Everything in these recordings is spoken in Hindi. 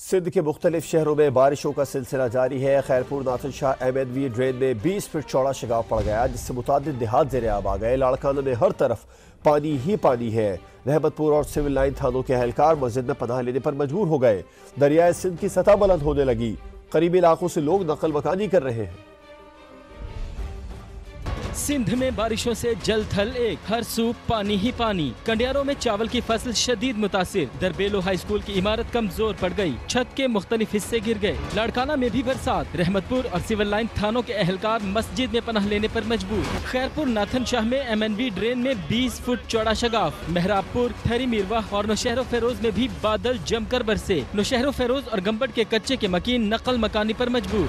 सिंध के मुख्तलिफ शहरों में बारिशों का सिलसिला जारी है। खैरपुर नाथ शाह एमएनवी ड्रेन में 20 फीट चौड़ा शगाव पड़ गया, जिससे मुतादिद देहात ज़ेरे आब आ गए। लाड़काना में हर तरफ पानी ही पानी है। रहमतपुर और सिविल लाइन थानों के एहलकार मस्जिद में पनाह लेने पर मजबूर हो गए। दरियाए सिंध की सतह बुलंद होने लगी, करीबी इलाकों से लोग नकल मकानी कर रहे हैं। सिंध में बारिशों से जल थल एक, हर सूख पानी ही पानी। कंडियारों में चावल की फसल शदीद मुतासिर। दरबेलो हाई स्कूल की इमारत कमजोर पड़ गई, छत के मुख्तलिफ हिस्से गिर गए। लाड़काना में भी बरसात। रहमतपुर और सिविल लाइन थानों के एहलकार मस्जिद में पनाह लेने पर मजबूर। खैरपुर नाथन शाह में एमएनवी ड्रेन में 20 फुट चौड़ा शगाफ। मेहराबपुर, थरी, मिरवा और नौशहरो फेरोज में भी बादल जमकर बरसे। नौशहरो फेरोज और गम्बट के कच्चे के मकीन नकल मकानी पर मजबूर।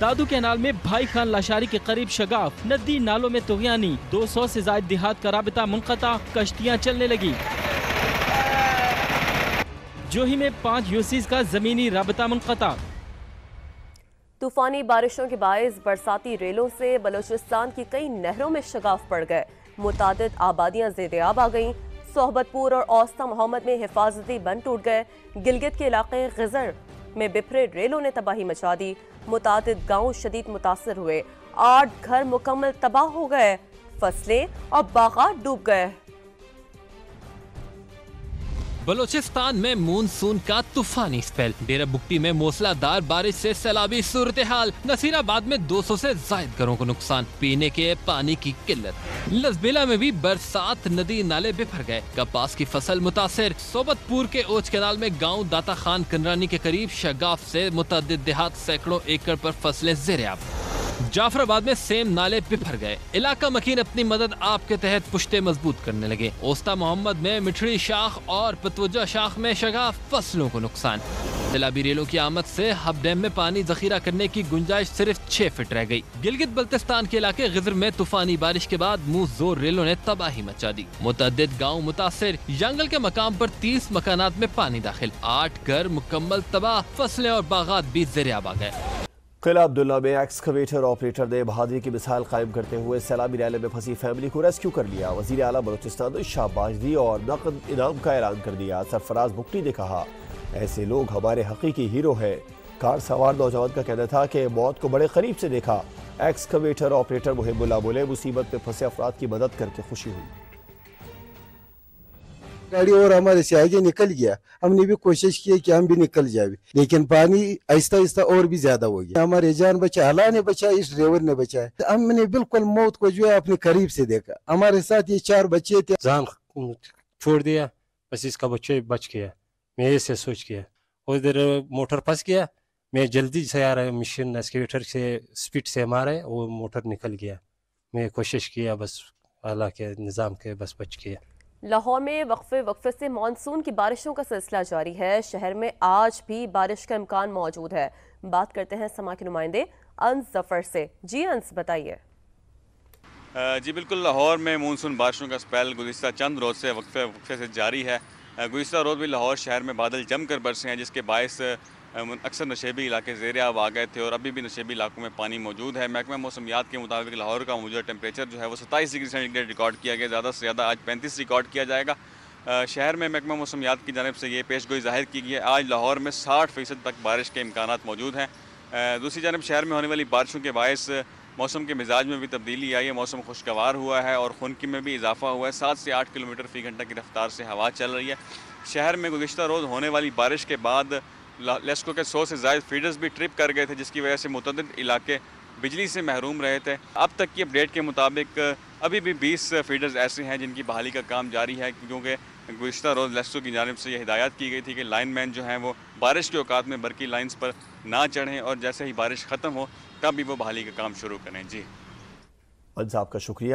दादू कैनाल में भाई खान लाशारी के करीब शगाफ। नदी नालों में तुगयानी। 200 से ज्यादा देहात का राबिता मुनक़ता, कश्तियाँ चलने लगी। जोही में 5 यूसीज का जमीनी राबिता मुनक़ता। तूफानी बारिशों के बायस बरसाती रेलों से बलोचिस्तान की कई नहरों में शगाफ पड़ गए। मुतादिद आबादियाँ ज़ेरे आब आ गईं। सोहबतपुर और उस्ता मोहम्मद में हिफाजती बंद टूट गए। गिलगित के इलाके गिजर में बिफरे रेलों ने तबाही मचा दी। मुतादिद गांव शदीद मुतासर हुए। 8 घर मुकम्मल तबाह हो गए। फसलें और बागात डूब गए। बलोचिस्तान में मानसून का तूफानी स्पेल। डेरा बुगटी में मूसलाधार बारिश से सैलाबी सूरत हाल। नसीराबाद में 200 से ज्यादा घरों को नुकसान। पीने के पानी की किल्लत। लसबेला में भी बरसात, नदी नाले बिफर गए। कपास की फसल मुतासिर। सोबतपुर के ओच कैनाल में गांव दाता खान कंडरानी के करीब शगाफ से मुतअद्दिद देहात, सैकड़ों एकड़ पर फसलें ज़ेरे आब। जाफराबाद में सेम नाले बिफर गए। इलाका मकीन अपनी मदद आपके तहत पुश्ते मजबूत करने लगे। उस्ता मोहम्मद में मिठड़ी शाख और पतोजा शाख में शगाफ, फसलों को नुकसान। सैलाबी रेलों की आमद से हब डैम में पानी जखीरा करने की गुंजाइश सिर्फ 6 फीट रह गई। गिलगित बल्तिस्तान के इलाके गिजर में तूफानी बारिश के बाद मुँह जोर रेलों ने तबाही मचा दी। मुतअद्दिद गाँव मुतासिर। जंगल के मकाम पर 30 मकानात में पानी दाखिल। 8 घर मुकम्मल तबाह। फसलें और बागात भी ज़ेरे आब आ गए। किला अब्दुल्ला में एक्सकवेटर ऑपरेटर ने बहादुरी की मिसाल कायम करते हुए सैलाबी नाले में फंसी फैमिली को रेस्क्यू कर लिया। वज़ीर आला बलोचिस्तान ने शाबाश दी और नकद इनाम का ऐलान कर दिया। सरफराज बुगटी ने कहा, ऐसे लोग हमारे हकीकी हीरो हैं। कार सवार नौजवान का कहना था कि मौत को बड़े करीब से देखा। एक्सकवेटर ऑपरेटर मुहिबुल्ला बोले, मुसीबत में फंसे अफराद की मदद करके खुशी हुई। गाड़ी और हमारे से आगे निकल गया। हमने भी कोशिश की कि हम भी निकल जाए, लेकिन पानी आहिस्ता आहिस्ता और भी ज्यादा हो गया। हमारे जान बचा, अल्लाह ने बचाया, इस ड्राइवर ने बचाया। तो हमने बिल्कुल मौत को जो है अपने करीब से देखा। हमारे साथ ये 4 बच्चे थे, जान छोड़ दिया, बस इसका बच्चे बच गया। मैं ऐसे सोच किया, और इधर मोटर फंस गया। मैं जल्दी से आ रहा मशीन एक्सकेवेटर से स्पीड से मारे, वो मोटर निकल गया। मैं कोशिश किया, बस अल्लाह के निज़ाम के बस बच गया। लाहौर में वक्फे से मानसून की बारिशों का सिलसिला जारी है। शहर में आज भी बारिश का इम्कान मौजूद है। बात करते हैं समा के नुमाइंदे अंस जफर से। जी अंस, बताइए। जी बिल्कुल, लाहौर में मानसून बारिशों का स्पेल गुज़िश्ता चंद रोज़ से वक्फे से जारी है। गुज़िश्ता रोज़ भी लाहौर शहर में बादल जमकर बरसे हैं, जिसके बायस अक्सर नशेबी इलाके ज़ेरे आब आ गए थे और अभी भी नशेबी इलाकों में पानी मौजूद है। महकमा मौसमियात के मुताबिक लाहौर का मौजूदा टेम्परेचर जो है वो 27 डिग्री सेंटीग्रेड रिकॉर्ड किया गया। ज़्यादा से ज़्यादा आज 35 रिकॉर्ड किया जाएगा। शहर में महकमा मौसमियात की जानिब से ये पेशगोई जाहिर की गई है। आज लाहौर में 60% तक बारिश के इम्कान मौजूद हैं। दूसरी जानिब शहर में होने वाली बारिशों के बायस मौसम के मिजाज में भी तब्दीली आई है। मौसम खुशगवार हुआ है और खुनकी में भी इजाफा हुआ है। 7 से 8 किलोमीटर फ़ी घंटा की रफ्तार से हवा चल रही है। शहर में गुज़िश्ता रोज़ होने वाली बारिश के बाद लेस्को के 100 से ज़्यादा फीडर्स भी ट्रिप कर गए थे, जिसकी वजह से मुतअद्दिद इलाके बिजली से महरूम रहे थे। अब तक की अपडेट के मुताबिक अभी भी 20 फीडर्स ऐसे हैं जिनकी बहाली का काम जारी है, क्योंकि गुज़िश्ता रोज़ लेस्को की जानिब से यह हिदायत की गई थी कि लाइनमैन जो हैं वो बारिश के औकात में बरकी लाइन्स पर ना चढ़ें और जैसे ही बारिश ख़त्म हो तब भी वो बहाली का काम शुरू करें। जी अंस, आपका शुक्रिया।